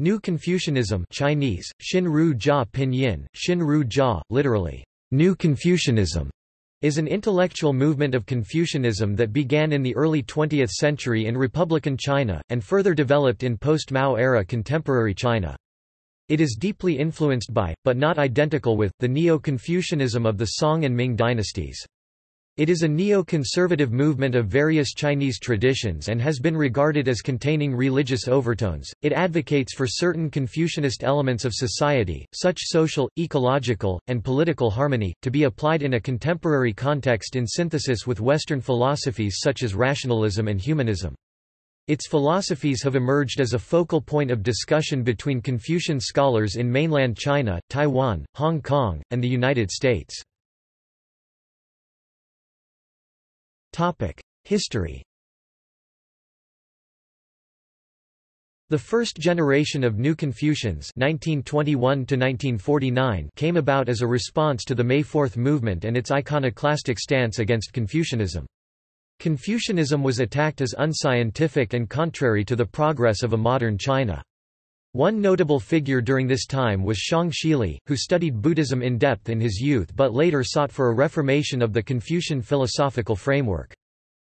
New Confucianism Chinese, Xinru Jia Pinyin, Xinru Jia, literally, New Confucianism, is an intellectual movement of Confucianism that began in the early 20th century in Republican China, and further developed in post-Mao era contemporary China. It is deeply influenced by, but not identical with, the Neo-Confucianism of the Song and Ming dynasties. It is a neo-conservative movement of various Chinese traditions and has been regarded as containing religious overtones. It advocates for certain Confucianist elements of society, such social, ecological, and political harmony, to be applied in a contemporary context in synthesis with Western philosophies such as rationalism and humanism. Its philosophies have emerged as a focal point of discussion between Confucian scholars in mainland China, Taiwan, Hong Kong, and the United States. History. The first generation of New Confucians (1921–1949) came about as a response to the May 4th movement and its iconoclastic stance against Confucianism. Confucianism was attacked as unscientific and contrary to the progress of a modern China. One notable figure during this time was Xiong Shili, who studied Buddhism in depth in his youth but later sought for a reformation of the Confucian philosophical framework.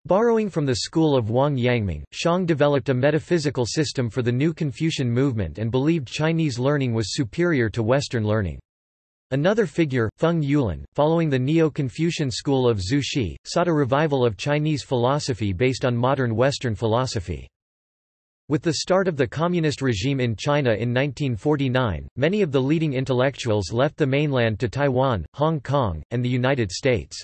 Borrowing from the school of Wang Yangming, Xiong developed a metaphysical system for the new Confucian movement and believed Chinese learning was superior to Western learning. Another figure, Feng Youlan, following the Neo-Confucian school of Zhu Xi, sought a revival of Chinese philosophy based on modern Western philosophy. With the start of the communist regime in China in 1949, many of the leading intellectuals left the mainland to Taiwan, Hong Kong, and the United States.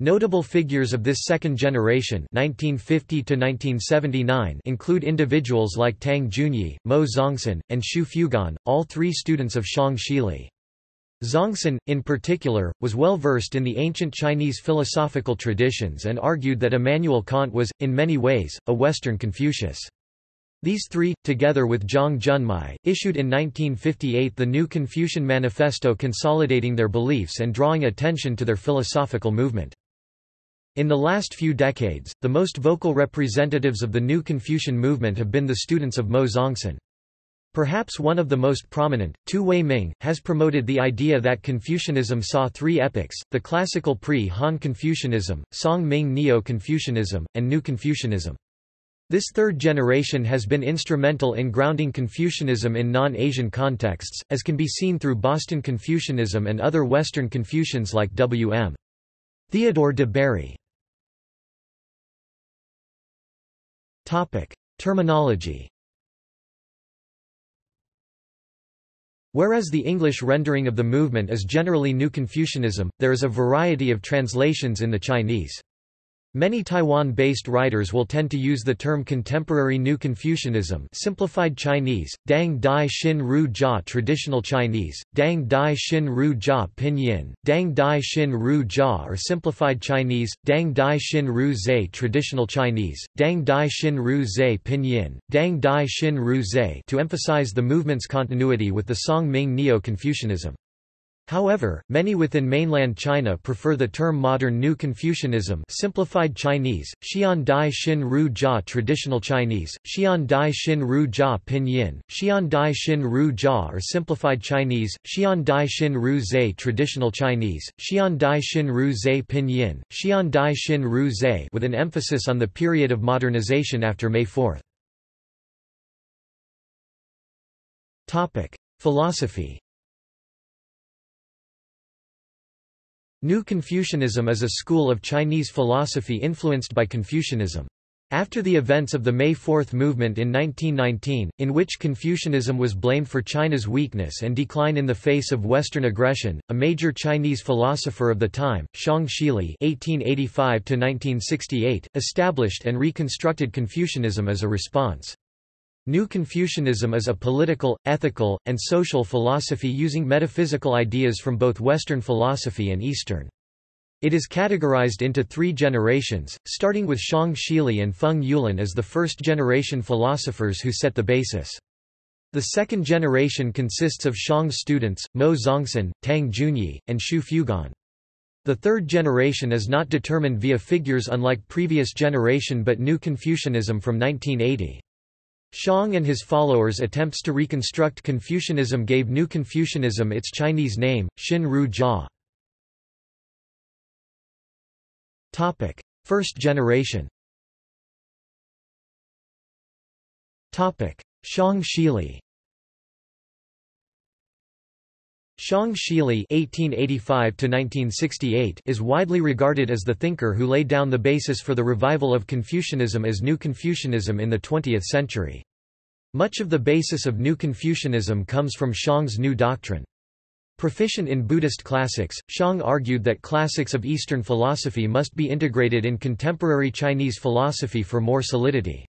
Notable figures of this second generation (1950–1979) include individuals like Tang Junyi, Mou Zongsan, and Xu Fuguan, all three students of Xiong Shili. Zongsan, in particular, was well versed in the ancient Chinese philosophical traditions and argued that Immanuel Kant was, in many ways, a Western Confucius. These three, together with Zhang Junmai, issued in 1958 the New Confucian Manifesto, consolidating their beliefs and drawing attention to their philosophical movement. In the last few decades, the most vocal representatives of the New Confucian movement have been the students of Mou Zongsan. Perhaps one of the most prominent, Tu Weiming, has promoted the idea that Confucianism saw three epochs, the classical pre-Han Confucianism, Song-Ming Neo-Confucianism, and New Confucianism. This third generation has been instrumental in grounding Confucianism in non-Asian contexts, as can be seen through Boston Confucianism and other Western Confucians like W.M. Theodore de Berry. Terminology. Whereas the English rendering of the movement is generally New Confucianism, there is a variety of translations in the Chinese. Many Taiwan-based writers will tend to use the term contemporary New Confucianism, simplified Chinese, Dang Dai Xin Ru Jia, traditional Chinese, Dang Dai Xin Ru Jia, Pinyin, Dang Dai Xin Ru Jia, or simplified Chinese, Dang Dai Xin Ru Zai, traditional Chinese, Dang Dai Xin Ru Zai, Pinyin, Dang Dai Xin Ru Zai, to emphasize the movement's continuity with the Song-Ming Neo-Confucianism. However, many within mainland China prefer the term modern New Confucianism, simplified Chinese, Xian Dai Xin Ru Jia, traditional Chinese, Xian Dai Xin Ru Jia, Pinyin, Xian Dai Xin Ru Jia, or simplified Chinese, Xian Dai Xin Ru Zai, traditional Chinese, Xian Dai Xin Ru Zai, Pinyin, Xian Dai Xin Ru Zai, with an emphasis on the period of modernization after May 4. Topic: Philosophy. New Confucianism is a school of Chinese philosophy influenced by Confucianism. After the events of the May 4th movement in 1919, in which Confucianism was blamed for China's weakness and decline in the face of Western aggression, a major Chinese philosopher of the time, Xiong Shili (1885–1968), established and reconstructed Confucianism as a response. New Confucianism is a political, ethical, and social philosophy using metaphysical ideas from both Western philosophy and Eastern. It is categorized into three generations, starting with Xiong Shili and Feng Youlan as the first-generation philosophers who set the basis. The second generation consists of Xiong's students, Mou Zongsan, Tang Junyi, and Xu Fuguan. The third generation is not determined via figures unlike previous generation but New Confucianism from 1980. Xiong and his followers' attempts to reconstruct Confucianism gave New Confucianism its Chinese name, Xin Ru Jia. First generation. Xiong Shili. Xiong Shili (1885–1968) is widely regarded as the thinker who laid down the basis for the revival of Confucianism as New Confucianism in the 20th century. Much of the basis of New Confucianism comes from Xiong's new doctrine. Proficient in Buddhist classics, Xiong argued that classics of Eastern philosophy must be integrated in contemporary Chinese philosophy for more solidity.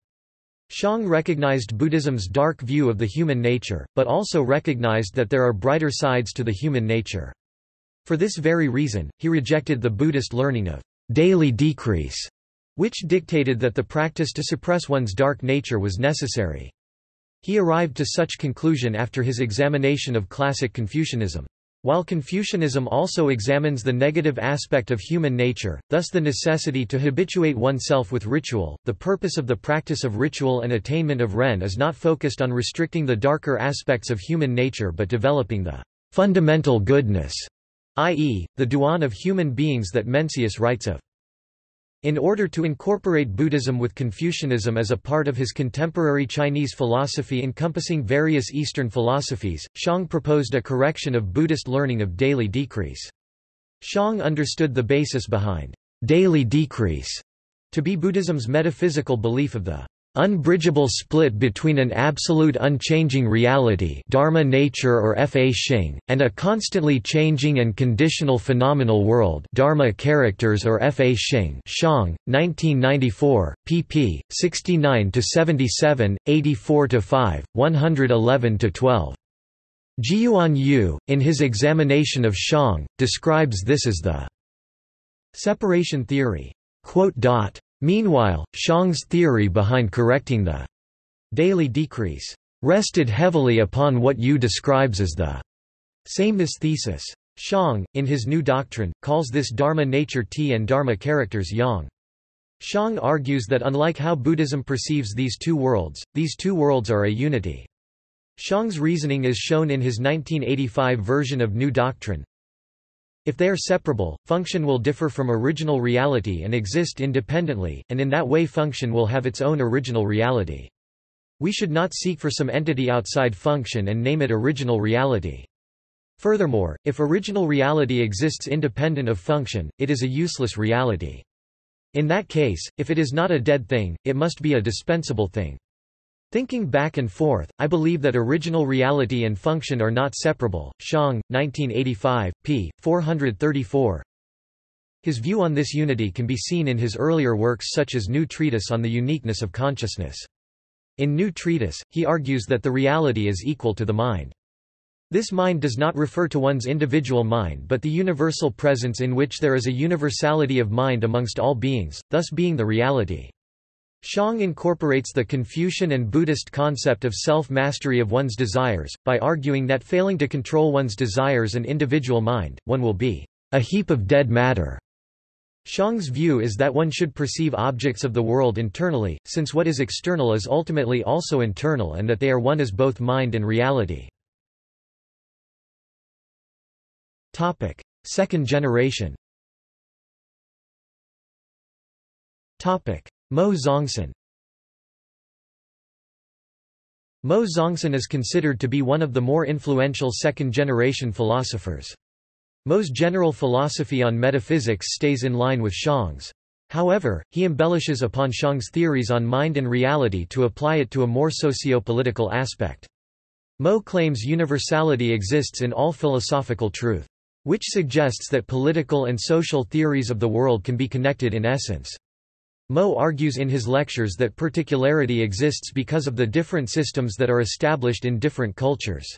Xiong recognized Buddhism's dark view of the human nature, but also recognized that there are brighter sides to the human nature. For this very reason, he rejected the Buddhist learning of daily decrease, which dictated that the practice to suppress one's dark nature was necessary. He arrived to such conclusion after his examination of classic Confucianism. While Confucianism also examines the negative aspect of human nature, thus the necessity to habituate oneself with ritual, the purpose of the practice of ritual and attainment of Ren is not focused on restricting the darker aspects of human nature but developing the fundamental goodness, i.e., the Duan of human beings that Mencius writes of. In order to incorporate Buddhism with Confucianism as a part of his contemporary Chinese philosophy encompassing various Eastern philosophies, Xiong proposed a correction of Buddhist learning of daily decrease. Xiong understood the basis behind daily decrease to be Buddhism's metaphysical belief of the unbridgeable split between an absolute unchanging reality dharma nature or fa xing, and a constantly changing and conditional phenomenal world dharma characters or fa xing. Xiong, 1994, pp. 69–77, 84–5, 111–12. Jiyuan Yu, in his examination of Xiong, describes this as the separation theory. Meanwhile, Xiong's theory behind correcting the daily decrease rested heavily upon what Yu describes as the sameness thesis. Xiong, in his new doctrine, calls this dharma nature T and dharma characters yang. Xiong argues that unlike how Buddhism perceives these two worlds are a unity. Xiong's reasoning is shown in his 1985 version of New Doctrine. If they are separable, function will differ from original reality and exist independently, and in that way function will have its own original reality. We should not seek for some entity outside function and name it original reality. Furthermore, if original reality exists independent of function, it is a useless reality. In that case, if it is not a dead thing, it must be a dispensable thing. Thinking back and forth, I believe that original reality and function are not separable. Xiong, 1985, p. 434. His view on this unity can be seen in his earlier works such as New Treatise on the Uniqueness of Consciousness. In New Treatise, he argues that the reality is equal to the mind. This mind does not refer to one's individual mind but the universal presence in which there is a universality of mind amongst all beings, thus being the reality. Xiong incorporates the Confucian and Buddhist concept of self-mastery of one's desires, by arguing that failing to control one's desires and individual mind, one will be a heap of dead matter. Xiong's view is that one should perceive objects of the world internally, since what is external is ultimately also internal and that they are one as both mind and reality. Second generation. Mou Zongsan. Mou Zongsan is considered to be one of the more influential second-generation philosophers. Mou's general philosophy on metaphysics stays in line with Xiong's. However, he embellishes upon Xiong's theories on mind and reality to apply it to a more socio-political aspect. Mou claims universality exists in all philosophical truth, which suggests that political and social theories of the world can be connected in essence. Mou argues in his lectures that particularity exists because of the different systems that are established in different cultures.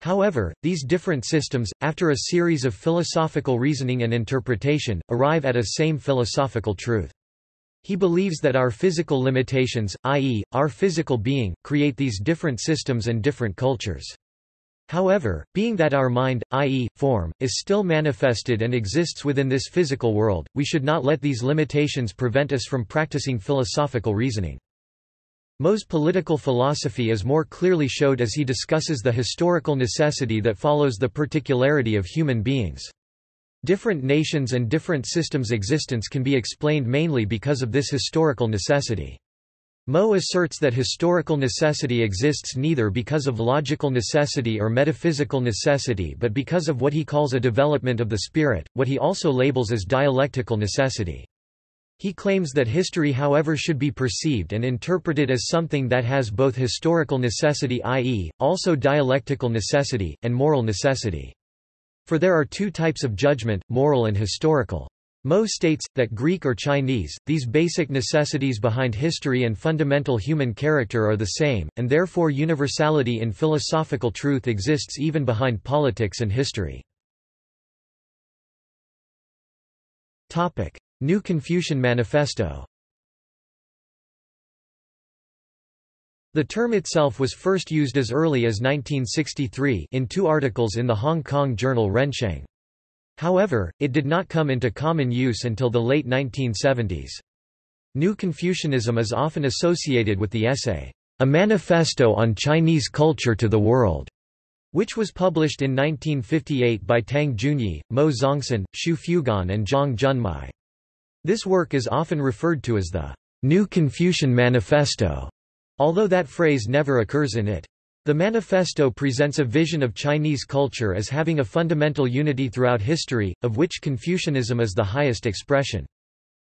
However, these different systems, after a series of philosophical reasoning and interpretation, arrive at a same philosophical truth. He believes that our physical limitations, i.e., our physical being, create these different systems and different cultures. However, being that our mind, i.e., form, is still manifested and exists within this physical world, we should not let these limitations prevent us from practicing philosophical reasoning. Mou's political philosophy is more clearly showed as he discusses the historical necessity that follows the particularity of human beings. Different nations and different systems' existence can be explained mainly because of this historical necessity. Mou asserts that historical necessity exists neither because of logical necessity or metaphysical necessity but because of what he calls a development of the spirit, what he also labels as dialectical necessity. He claims that history, however, should be perceived and interpreted as something that has both historical necessity, i.e., also dialectical necessity, and moral necessity. For there are two types of judgment, moral and historical. Mou states that Greek or Chinese, these basic necessities behind history and fundamental human character are the same, and therefore universality in philosophical truth exists even behind politics and history. New Confucian Manifesto. The term itself was first used as early as 1963 in two articles in the Hong Kong journal Rensheng. However, it did not come into common use until the late 1970s. New Confucianism is often associated with the essay, "A Manifesto on Chinese Culture to the World," which was published in 1958 by Tang Junyi, Mou Zongsan, Xu Fuguan and Zhang Junmai. This work is often referred to as the New Confucian Manifesto, although that phrase never occurs in it. The manifesto presents a vision of Chinese culture as having a fundamental unity throughout history, of which Confucianism is the highest expression.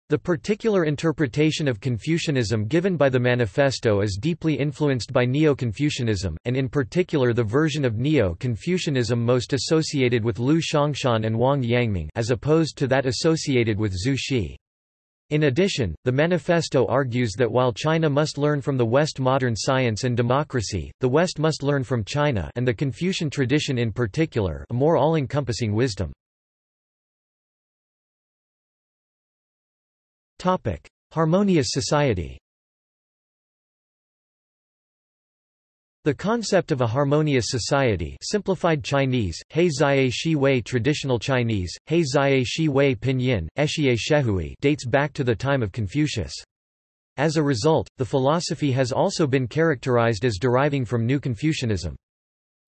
The particular interpretation of Confucianism given by the manifesto is deeply influenced by Neo-Confucianism, and in particular the version of Neo-Confucianism most associated with Lu Xiangshan and Wang Yangming as opposed to that associated with Zhu Xi. In addition, the manifesto argues that while China must learn from the West modern science and democracy, the West must learn from China and the Confucian tradition in particular a more all-encompassing wisdom. Harmonious society. The concept of a harmonious society, simplified Chinese, He Zai Shi Wei, traditional Chinese, He Zai Shi Wei pinyin, Eshie Shehui, dates back to the time of Confucius. As a result, the philosophy has also been characterized as deriving from New Confucianism.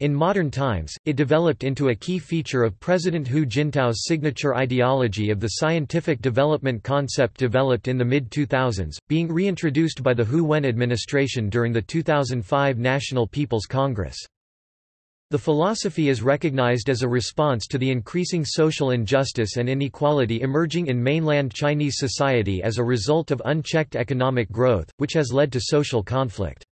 In modern times, it developed into a key feature of President Hu Jintao's signature ideology of the scientific development concept developed in the mid-2000s, being reintroduced by the Hu Wen administration during the 2005 National People's Congress. The philosophy is recognized as a response to the increasing social injustice and inequality emerging in mainland Chinese society as a result of unchecked economic growth, which has led to social conflict.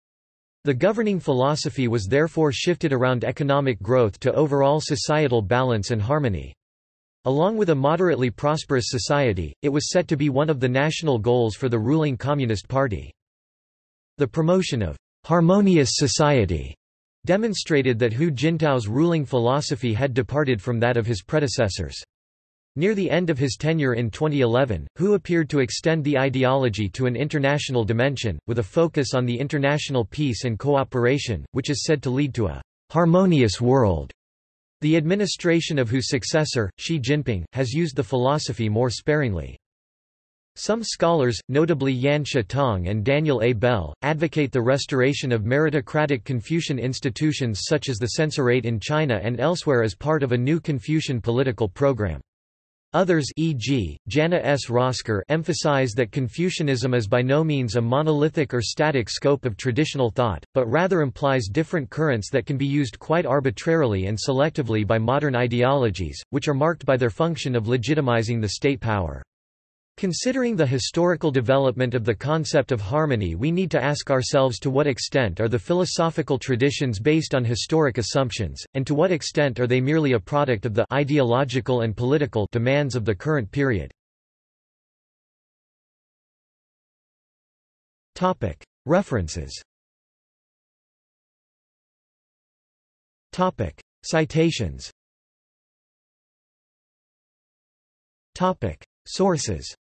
The governing philosophy was therefore shifted around economic growth to overall societal balance and harmony. Along with a moderately prosperous society, it was set to be one of the national goals for the ruling Communist Party. The promotion of harmonious society demonstrated that Hu Jintao's ruling philosophy had departed from that of his predecessors. Near the end of his tenure in 2011, Hu appeared to extend the ideology to an international dimension, with a focus on the international peace and cooperation, which is said to lead to a harmonious world. The administration of Hu's successor, Xi Jinping, has used the philosophy more sparingly. Some scholars, notably Yan Xuetong and Daniel A. Bell, advocate the restoration of meritocratic Confucian institutions such as the censorate in China and elsewhere as part of a new Confucian political program. Others, e.g., Jana S. Rosker, emphasize that Confucianism is by no means a monolithic or static scope of traditional thought, but rather implies different currents that can be used quite arbitrarily and selectively by modern ideologies, which are marked by their function of legitimizing the state power. Considering the historical development of the concept of harmony, we need to ask ourselves to what extent are the philosophical traditions based on historic assumptions, and to what extent are they merely a product of the ideological and political demands of the current period. References. Citations. Sources.